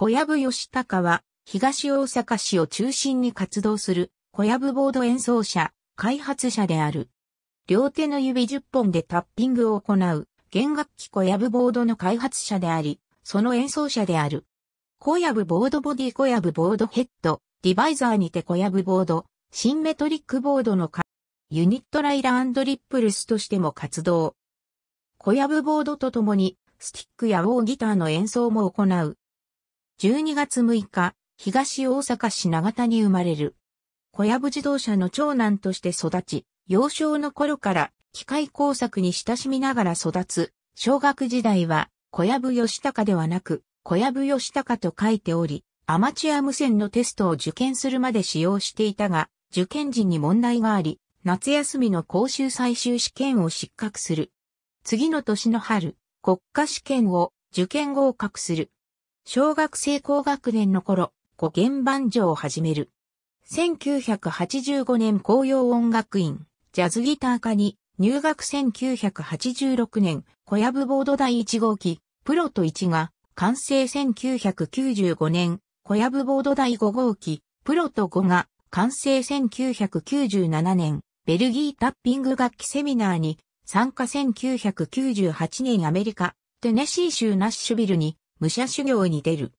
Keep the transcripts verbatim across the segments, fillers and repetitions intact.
小籔義隆は、東大阪市を中心に活動する、小籔ボード演奏者、開発者である。両手の指じゅっぽんでタッピングを行う、弦楽器小籔ボードの開発者であり、その演奏者である。小籔ボードボディ、小籔ボードヘッド、ディバイザーにて小籔ボード、シンメトリックボードのユニットライラー&リップルスとしても活動。小籔ボードと共に、スティックやWarrギターの演奏も行う。じゅうにがつむいか、東大阪市長田に生まれる。小籔自動車の長男として育ち、幼少の頃から機械工作に親しみながら育つ。小学時代は小籔義隆ではなく小籔義隆と書いており、アマチュア無線のテストを受験するまで使用していたが、受験時に問題があり、夏休みの講習最終試験を失格する。次の年の春、国家試験を受験合格する。小学生高学年の頃、五弦banjoを始める。せんきゅうひゃくはちじゅうごねん高陽音楽院、ジャズギター科に入学。せんきゅうひゃくはちじゅうろくねん、小籔ボードだいいちごうき、プロといちが完成。せんきゅうひゃくきゅうじゅうごねん、小籔ボードだいごごうき、プロとごが完成。せんきゅうひゃくきゅうじゅうななねん、ベルギータッピング楽器セミナーに参加。せんきゅうひゃくきゅうじゅうはちねん、アメリカ、テネシー州ナッシュビルに武者修行に出る。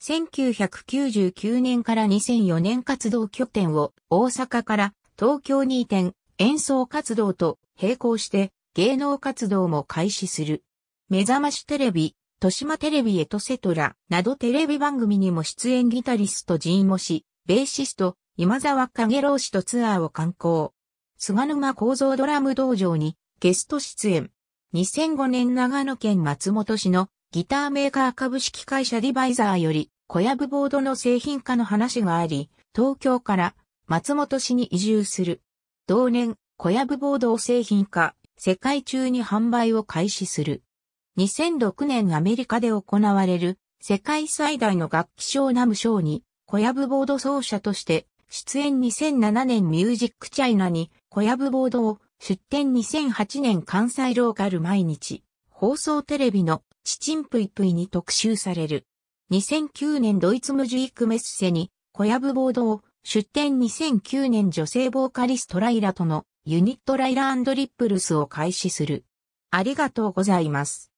せんきゅうひゃくきゅうじゅうきゅうねんからにせんよねん、活動拠点を大阪から東京に移転、演奏活動と並行して芸能活動も開始する。目覚ましテレビ、豊島テレビエトセトラなどテレビ番組にも出演。ギタリスト陣茂氏、ベーシスト今沢影郎氏とツアーを敢行。菅沼孝三ドラム道場にゲスト出演。にせんごねん、長野県松本市のギターメーカー株式会社ディバイザーより小籔ボードの製品化の話があり、東京から松本市に移住する。同年、小籔ボードを製品化、世界中に販売を開始する。にせんろくねん、アメリカで行われる世界最大の楽器賞ナム賞に小籔ボード奏者として出演。にせんななねん、ミュージックチャイナに小籔ボードを出展。にせんはちねん、関西ローカル毎日放送テレビのちちんぷいぷいに特集される。にせんきゅうねん、ドイツムジークメッセに小籔ボードを出展。にせんきゅうねん、女性ボーカリストライラとのユニットライラ&リップルスを開始する。ありがとうございます。